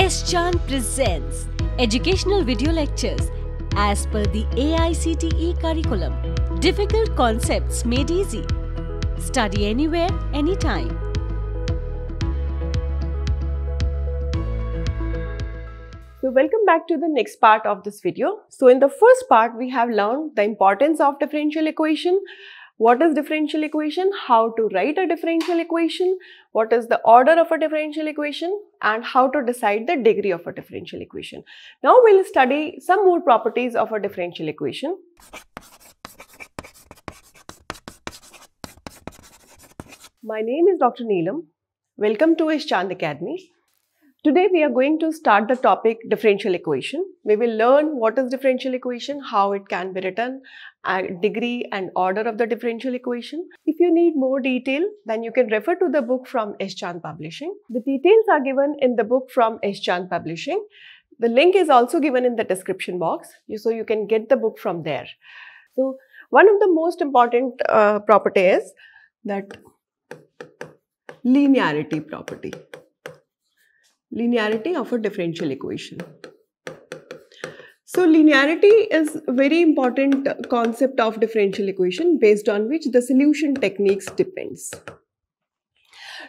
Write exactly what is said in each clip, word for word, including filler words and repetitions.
S Chand presents educational video lectures as per the A I C T E curriculum. Difficult concepts made easy. Study anywhere, anytime. So welcome back to the next part of this video. So in the first part, we have learned the importance of differential equation. What is differential equation? How to write a differential equation? What is the order of a differential equation? And how to decide the degree of a differential equation. Now we'll study some more properties of a differential equation. My name is Doctor Neelam. Welcome to S Chand Academy. Today we are going to start the topic differential equation. We will learn what is differential equation, how it can be written, and degree and order of the differential equation. If you need more detail, then you can refer to the book from S Chand Publishing. The details are given in the book from S Chand Publishing. The link is also given in the description box, so you can get the book from there. So one of the most important uh, property is that linearity property. Linearity of a differential equation. So linearity is a very important concept of differential equation based on which the solution techniques depends.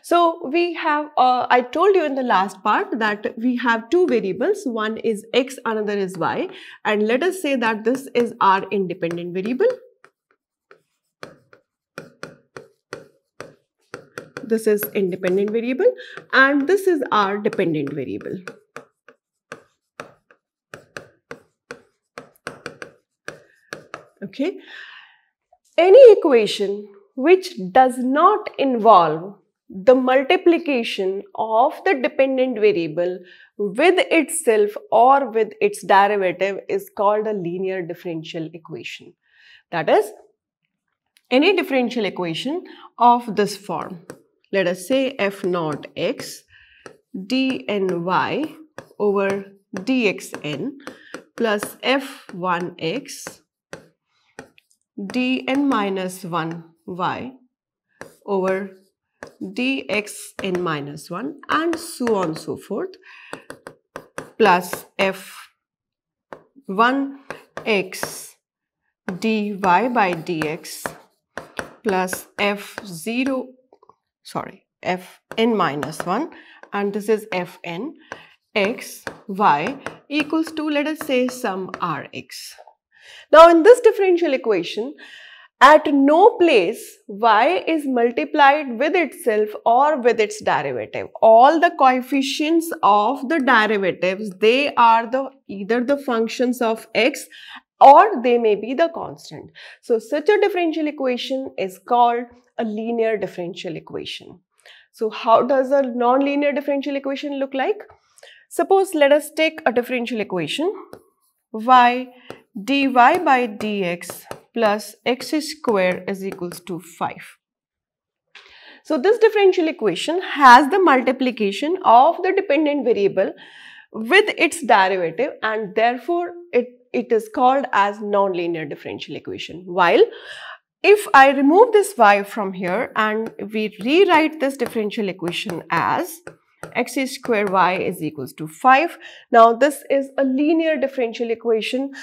So we have, uh, I told you in the last part that we have two variables, one is x, another is y, and let us say that this is our independent variable. This is independent variable and this is our dependent variable. Okay. Any equation which does not involve the multiplication of the dependent variable with itself or with its derivative is called a linear differential equation. That is, any differential equation of this form. Let us say f naught x dny over dxn plus f one x dn minus one y over dxn minus one and so on so forth plus f one x dy by dx plus f zero Sorry, fn minus one and this is fn x y equals to, let us say, some rx. Now in this differential equation, at no place y is multiplied with itself or with its derivative. All the coefficients of the derivatives, they are the either the functions of x or they may be the constant. So such a differential equation is called a linear differential equation. So how does a non-linear differential equation look like? Suppose let us take a differential equation y dy by dx plus x square is equals to five. So this differential equation has the multiplication of the dependent variable with its derivative and therefore it, it is called as non-linear differential equation. While if I remove this y from here and we rewrite this differential equation as x square y is equals to five. Now this is a linear differential equation.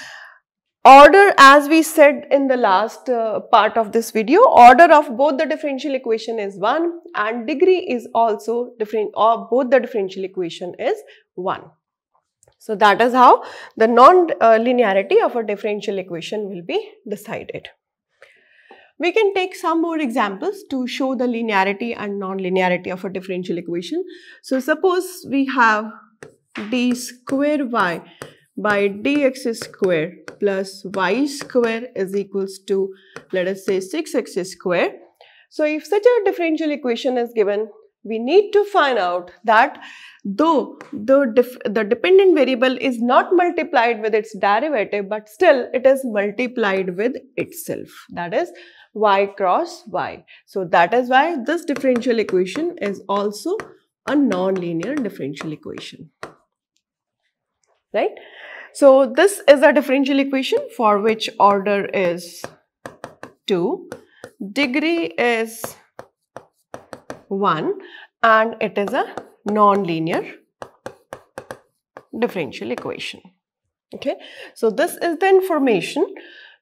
Order, as we said in the last uh, part of this video, order of both the differential equation is one and degree is also different, or both the differential equation is one. So that is how the non-linearity of a differential equation will be decided. We can take some more examples to show the linearity and nonlinearity of a differential equation. So suppose we have d square y by dx square plus y square is equals to, let us say, six x square. So if such a differential equation is given, we need to find out that though the, def the dependent variable is not multiplied with its derivative, but still it is multiplied with itself. That is y cross y. So that is why this differential equation is also a non-linear differential equation. Right? So this is a differential equation for which order is two, degree is one and it is a non-linear differential equation. Okay, so this is the information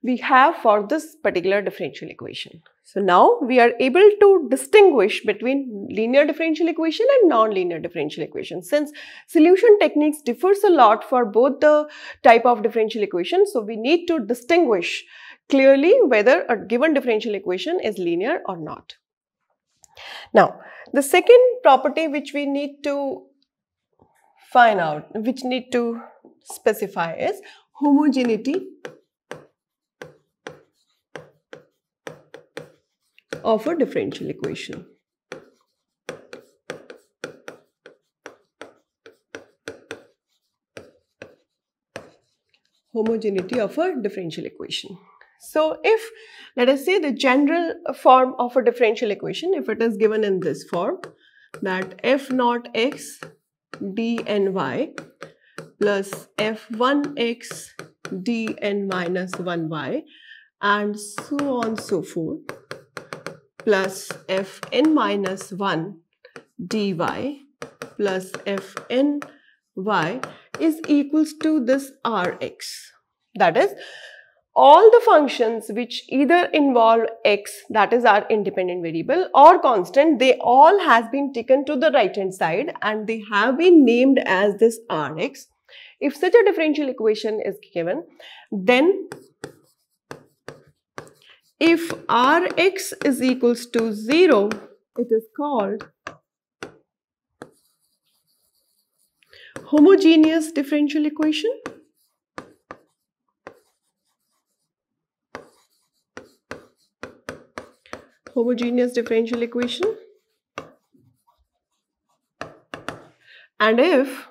we have for this particular differential equation. So now we are able to distinguish between linear differential equation and non-linear differential equation. Since solution techniques differs a lot for both the type of differential equation, so we need to distinguish clearly whether a given differential equation is linear or not. Now, the second property which we need to find out, which need to specify is homogeneity of a differential equation. Homogeneity of a differential equation. So if, let us say, the general form of a differential equation, if it is given in this form, that f naught x dny plus f one x dn minus one y and so on so forth, plus fn minus one dy plus fny is equals to this rx. That is, all the functions which either involve x, that is our independent variable, or constant, they all has been taken to the right hand side and they have been named as this rx. If such a differential equation is given, then if rx is equals to zero, it is called homogeneous differential equation. Homogeneous differential equation. And if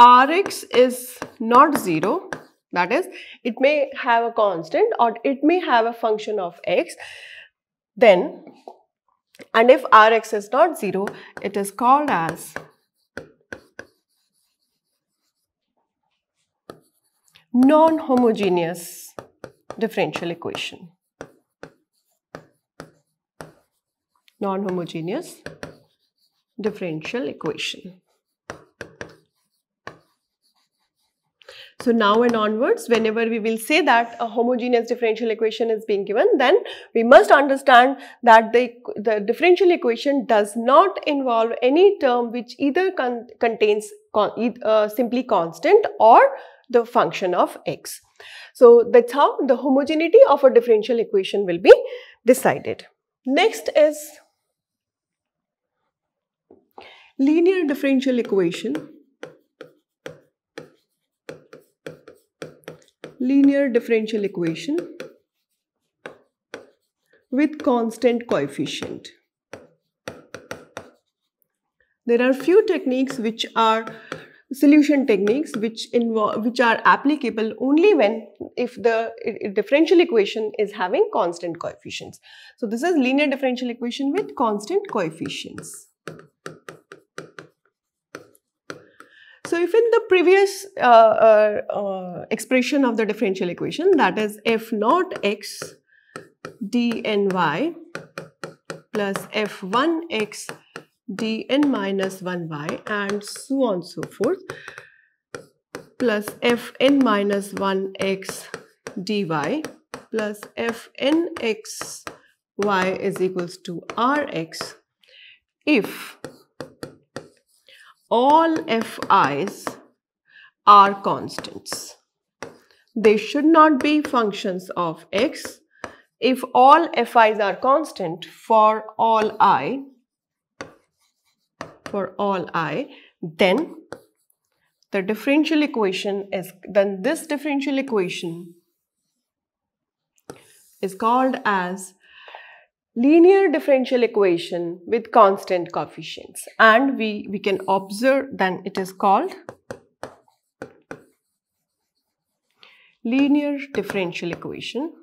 rx is not zero, that is, it may have a constant or it may have a function of x, then, and if rx is not zero, it is called as non-homogeneous differential equation. Non-homogeneous differential equation. So now and onwards, whenever we will say that a homogeneous differential equation is being given, then we must understand that the, the differential equation does not involve any term which either con contains con uh, simply constant or the function of x. So that's how the homogeneity of a differential equation will be decided. Next is linear differential equation. Linear differential equation with constant coefficient. There are few techniques which are solution techniques which involve, which are applicable only when if the differential equation is having constant coefficients. So this is linear differential equation with constant coefficients. So if in the previous uh, uh, uh, expression of the differential equation, that is f naught x dny plus f one x dn minus one y and so on so forth, plus fn minus one x dy plus fn x y is equals to rx, if all fi's are constants. They should not be functions of x. If all fi's are constant for all I, for all I, then the differential equation is, then this differential equation is called as linear differential equation with constant coefficients, and we, we can observe then it is called linear differential equation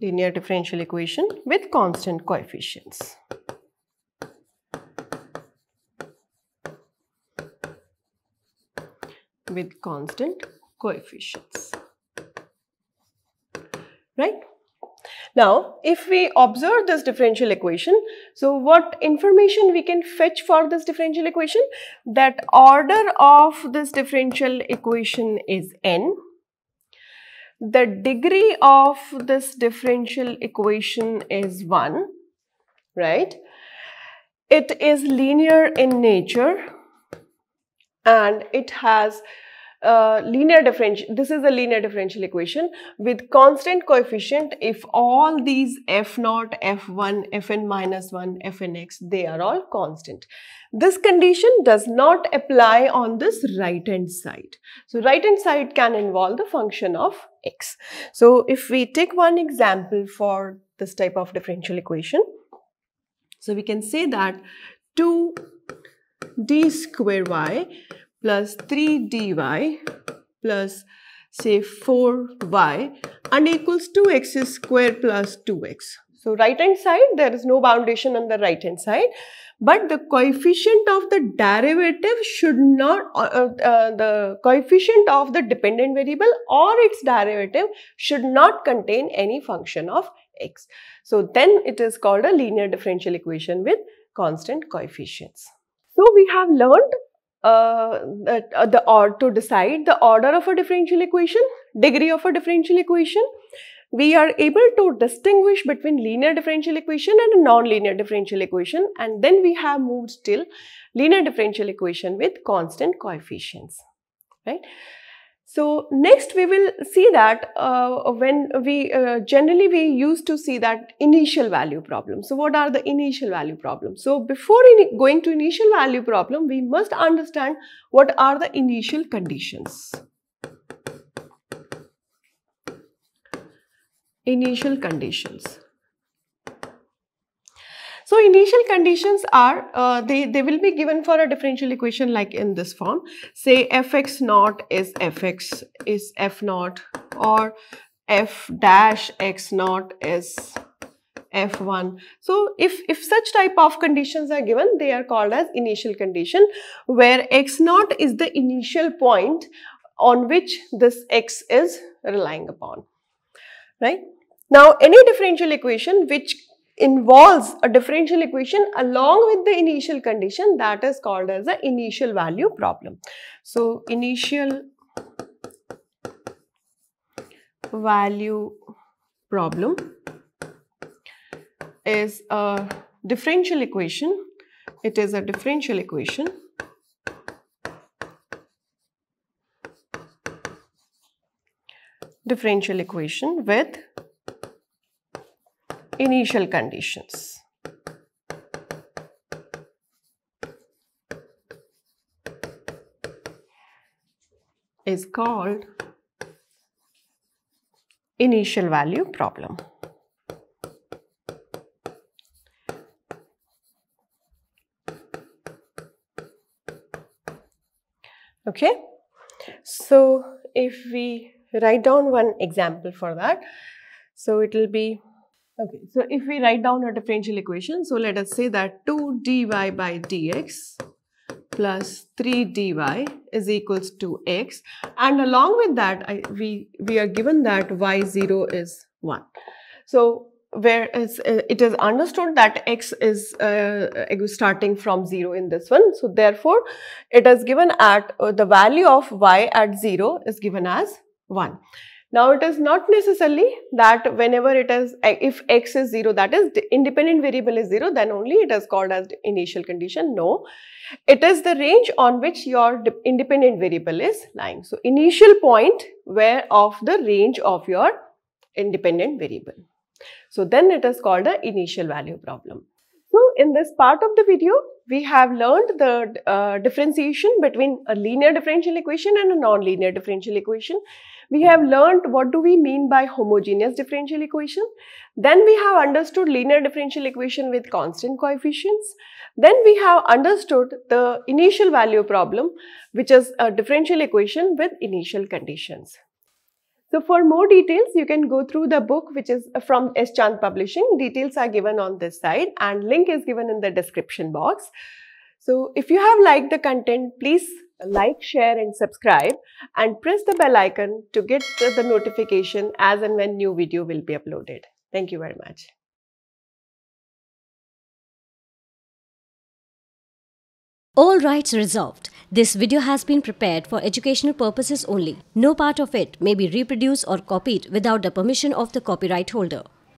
linear differential equation with constant coefficients. With constant coefficients, right? Now, if we observe this differential equation, so what information we can fetch for this differential equation? That order of this differential equation is n. The degree of this differential equation is one, right? It is linear in nature and it has uh, linear differential. This is a linear differential equation with constant coefficient if all these f naught, f one, f n minus one, f n x, they are all constant. This condition does not apply on this right hand side. So right hand side can involve the function of x. So if we take one example for this type of differential equation, so we can say that two d square y plus three d y plus say four y and equals two x square plus two x. So right hand side, there is no boundation on the right hand side, but the coefficient of the derivative should not, uh, uh, the coefficient of the dependent variable or its derivative should not contain any function of x. So then it is called a linear differential equation with constant coefficients. So we have learned uh, that, uh, the or to decide the order of a differential equation, degree of a differential equation. We are able to distinguish between linear differential equation and non-linear differential equation, and then we have moved till linear differential equation with constant coefficients, right? So next we will see that uh, when we uh, generally we used to see that initial value problem. So what are the initial value problems? So before in going to initial value problem, we must understand what are the initial conditions. Initial conditions. So initial conditions are, uh, they, they will be given for a differential equation like in this form. Say f x naught is f x is f naught, or f dash x naught is f one. So if, if such type of conditions are given, they are called as initial condition, where x naught is the initial point on which this x is relying upon, right? Now any differential equation which involves a differential equation along with the initial condition, that is called as the initial value problem. So initial value problem is a differential equation. It is a differential equation differential equation with initial conditions. Is called initial value problem. Okay, so if we write down one example for that, so it will be, okay, so if we write down a differential equation, so let us say that two d y by dx plus three d y is equals to x, and along with that I, we, we are given that y zero is one. So where is, uh, it is understood that x is uh, starting from zero in this one. So therefore it is given at uh, the value of y at zero is given as one. Now it is not necessarily that whenever it is, if x is zero, that is the independent variable is zero, then only it is called as initial condition. No, it is the range on which your independent variable is lying. So initial point where of the range of your independent variable. So then it is called the initial value problem. So in this part of the video, we have learned the uh, differentiation between a linear differential equation and a non-linear differential equation. We have learned what do we mean by homogeneous differential equation. Then we have understood linear differential equation with constant coefficients. Then we have understood the initial value problem, which is a differential equation with initial conditions. So for more details, you can go through the book, which is from S Chand Publishing. Details are given on this side and link is given in the description box. So if you have liked the content, please like, share and subscribe and press the bell icon to get the notification as and when new video will be uploaded. Thank you very much. All rights reserved. This video has been prepared for educational purposes only. No part of it may be reproduced or copied without the permission of the copyright holder.